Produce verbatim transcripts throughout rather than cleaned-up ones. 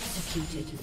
executed.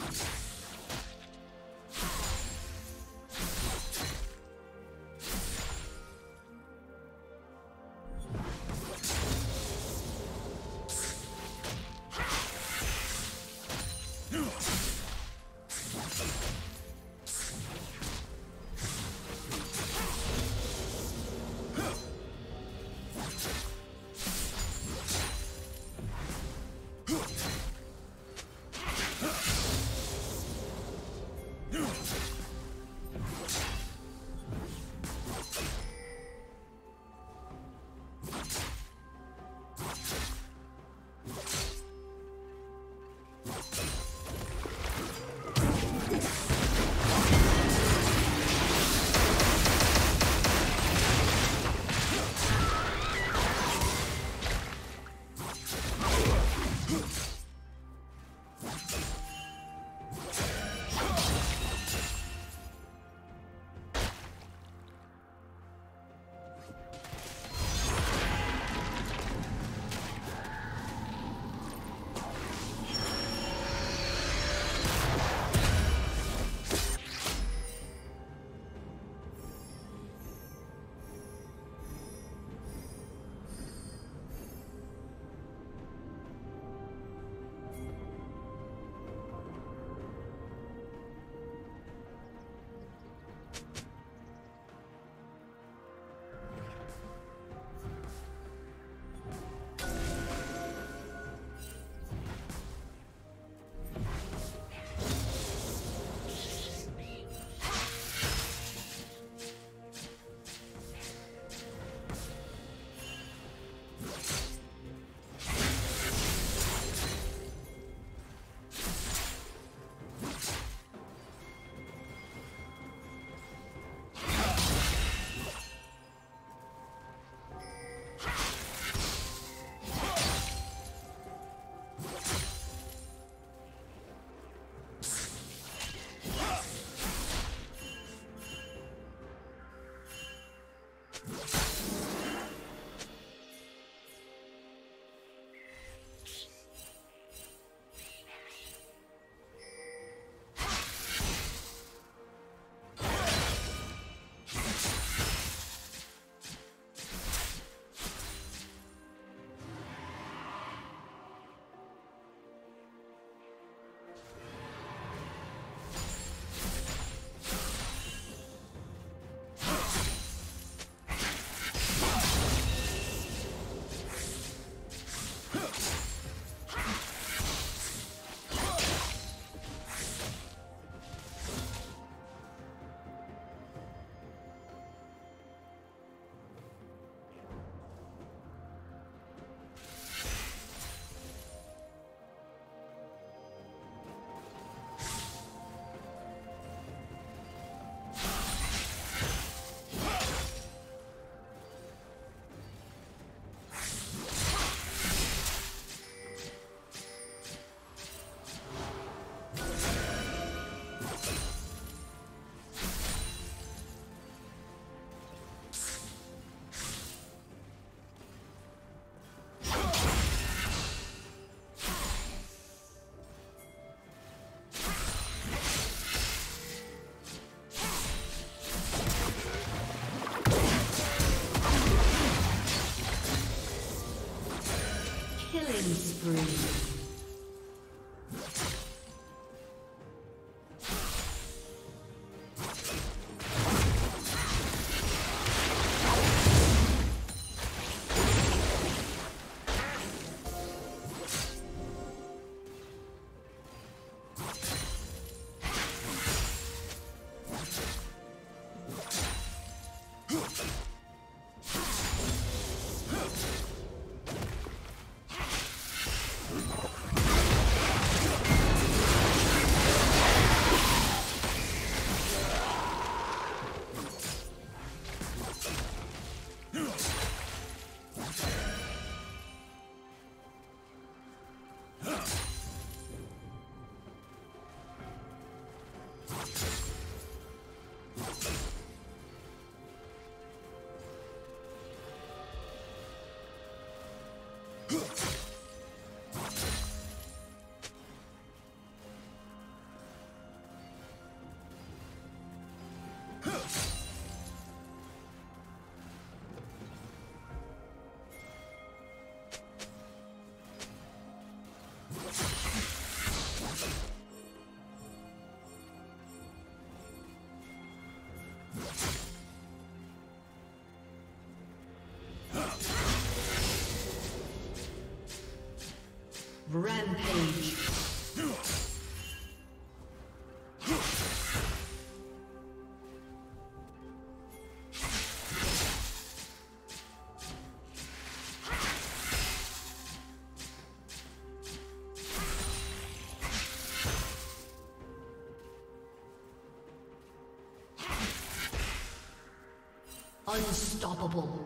Rampage. Unstoppable.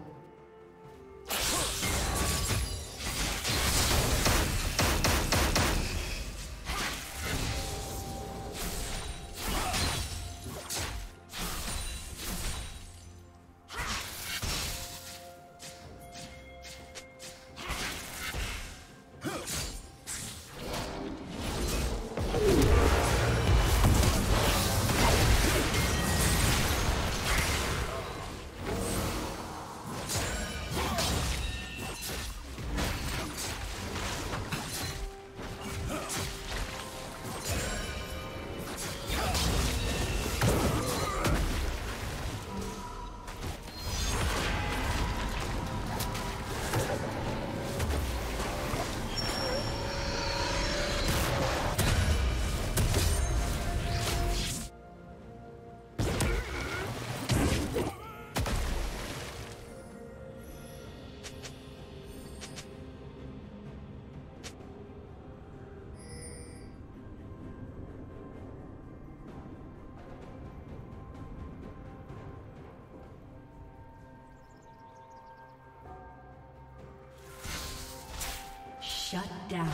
Shut down.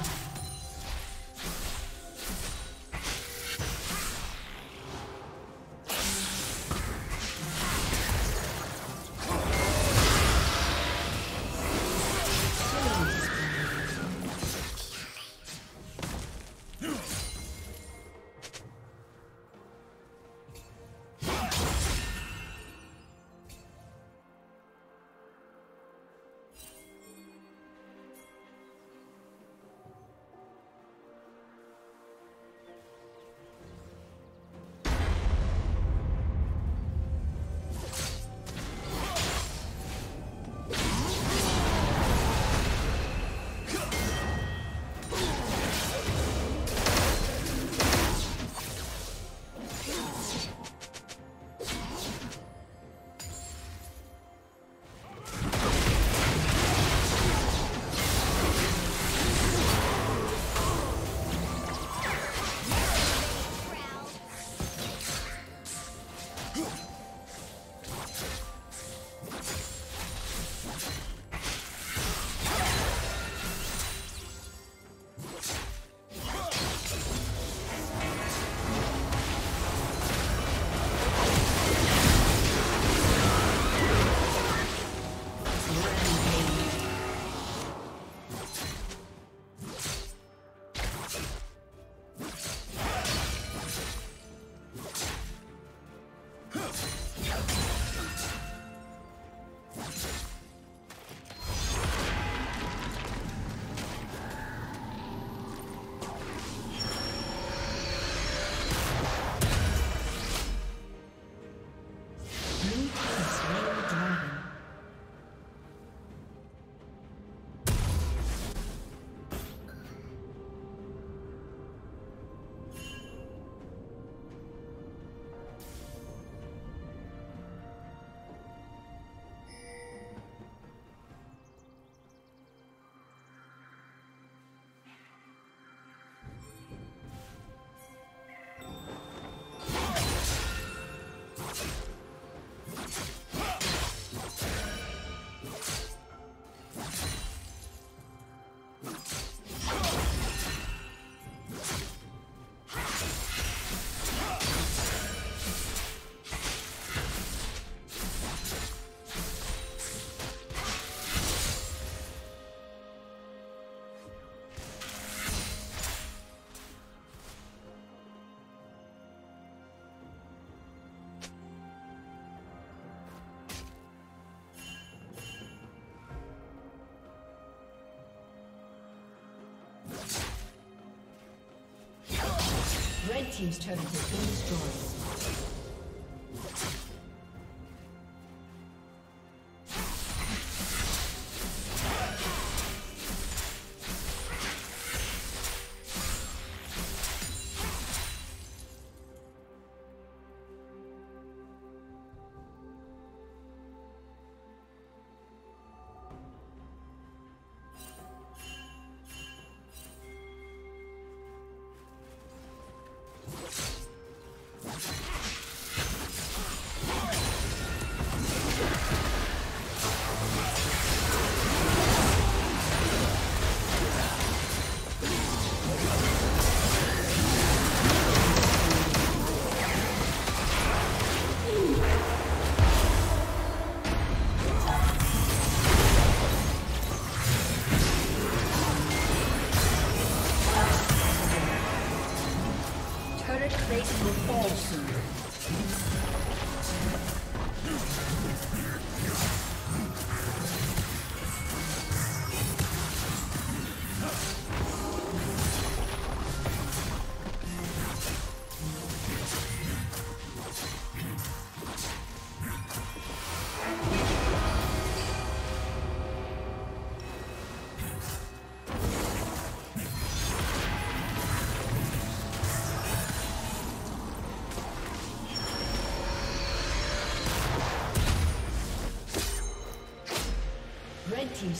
Red team's turret has been destroyed. Turret plating will fall soon. Red team's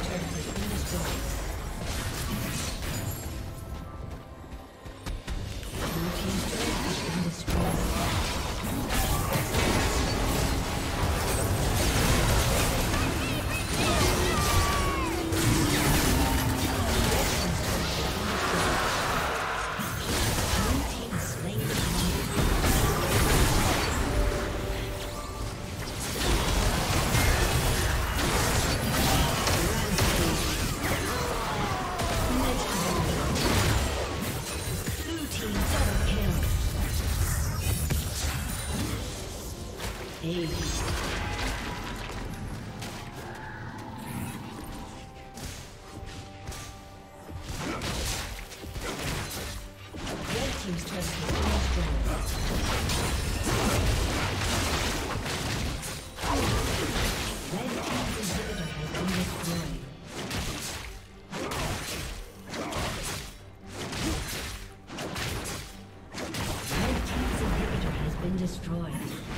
turret has been destroyed. Destroyed.